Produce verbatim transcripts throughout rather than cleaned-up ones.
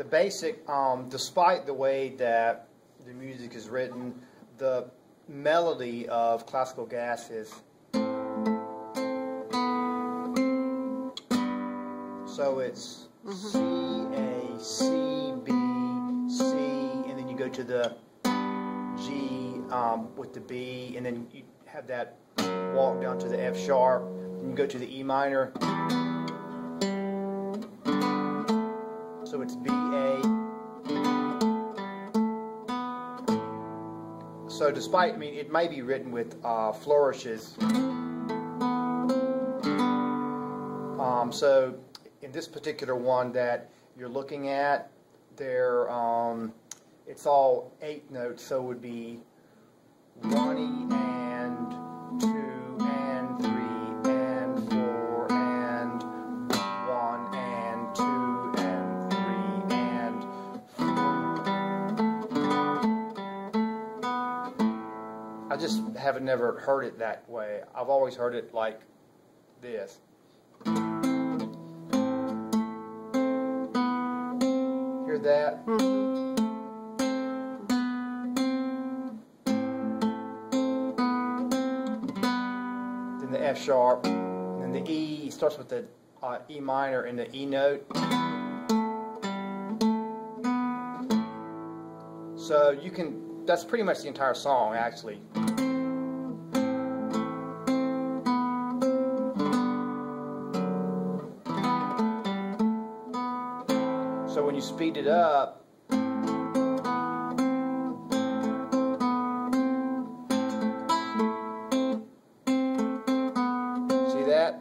the basic, um, despite the way that the music is written, the melody of classical gas is. So it's mm-hmm. C, A, C, B, C, and then you go to the G um, with the B, and then you have that walk down to the F sharp, and you go to the E minor. So it's B, A. So despite, I mean, it may be written with uh, flourishes. Um, so in this particular one that you're looking at, there, um, it's all eight notes, so it would be one E and two and three and four and one and two and three and four. I just haven't never heard it that way. I've always heard it like this. That. Mm-hmm. Then the F sharp, and then the E starts with the uh, E minor and the E note. So you can, that's pretty much the entire song actually. So when you speed it up, see that?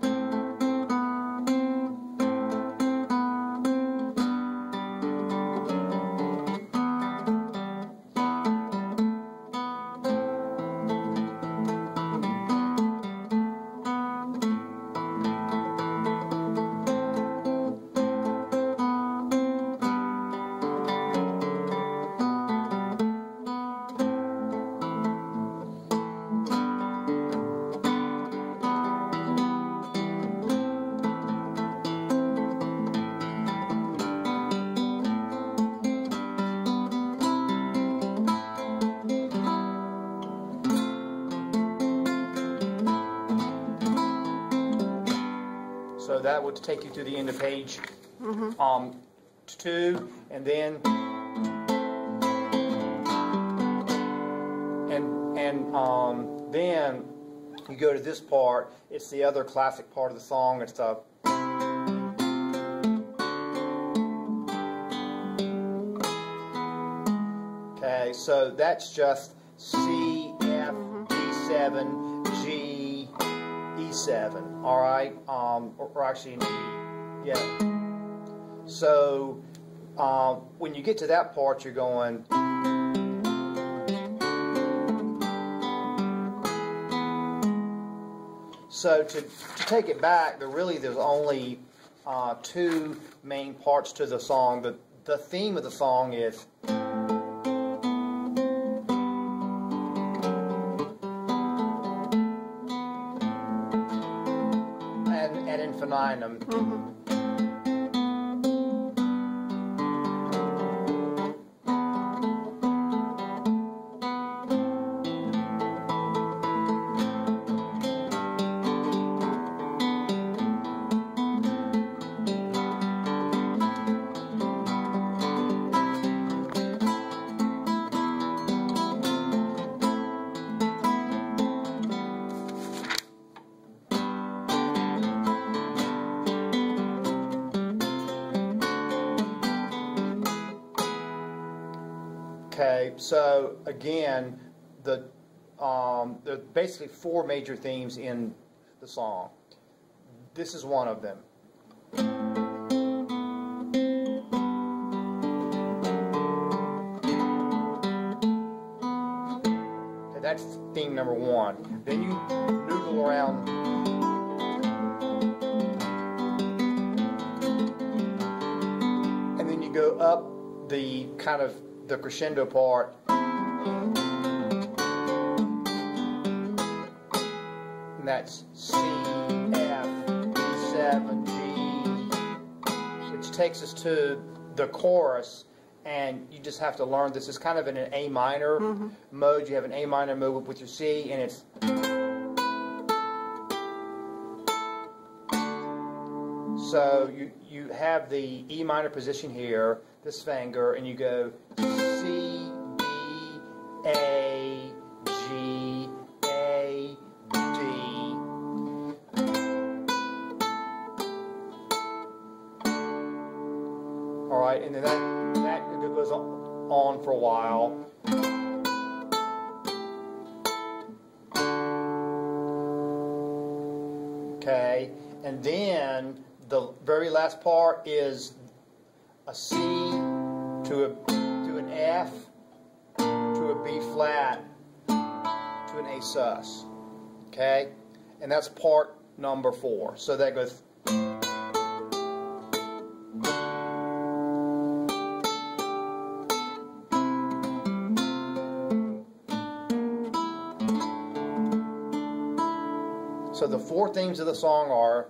So that would take you to the end of page mm-hmm. um, two, and then and and um, then you go to this part. It's the other classic part of the song. It's the okay. So that's just C, F, E seven, G. E seven, all right, um, or, or actually an E, yeah. So uh, when you get to that part, you're going. So to, to take it back, there really there's only uh, two main parts to the song. The the theme of the song is. Okay, so again, the um, there are basically four major themes in the song. This is one of them. Okay, that's theme number one. Then you noodle around. And then you go up the kind of the crescendo part, and that's C, F, E seven, G, which takes us to the chorus, and you just have to learn this. It's kind of in an A minor mm-hmm. mode. You have an A minor mode with your C, and it's... So you, you have the E minor position here, this finger, and you go C, B, A, G, A, D. All right, and then that... It goes on for a while. Okay, and then the very last part is a C to a to an F to a B flat to an A sus. Okay, and that's part number four. So that goes. So the four themes of the song are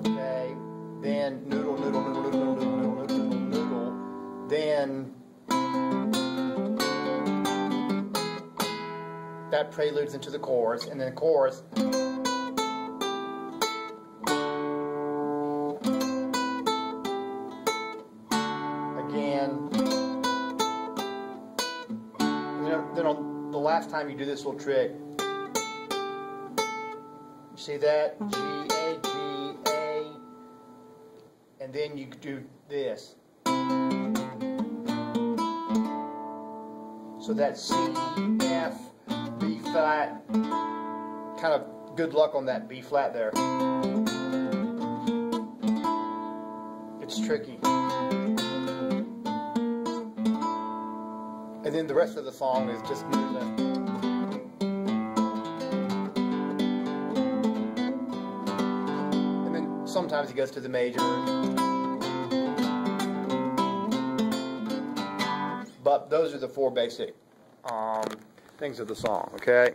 okay, then noodle, noodle, noodle, noodle, noodle, noodle, noodle, then that preludes into the chorus, and then the chorus. Last time you do this little trick, you see that G A G A, and then you do this. So that's C F B flat. Kind of good luck on that B flat there. It's tricky. And then the rest of the song is just noodling. And then sometimes he goes to the major. But those are the four basic um, things of the song, okay?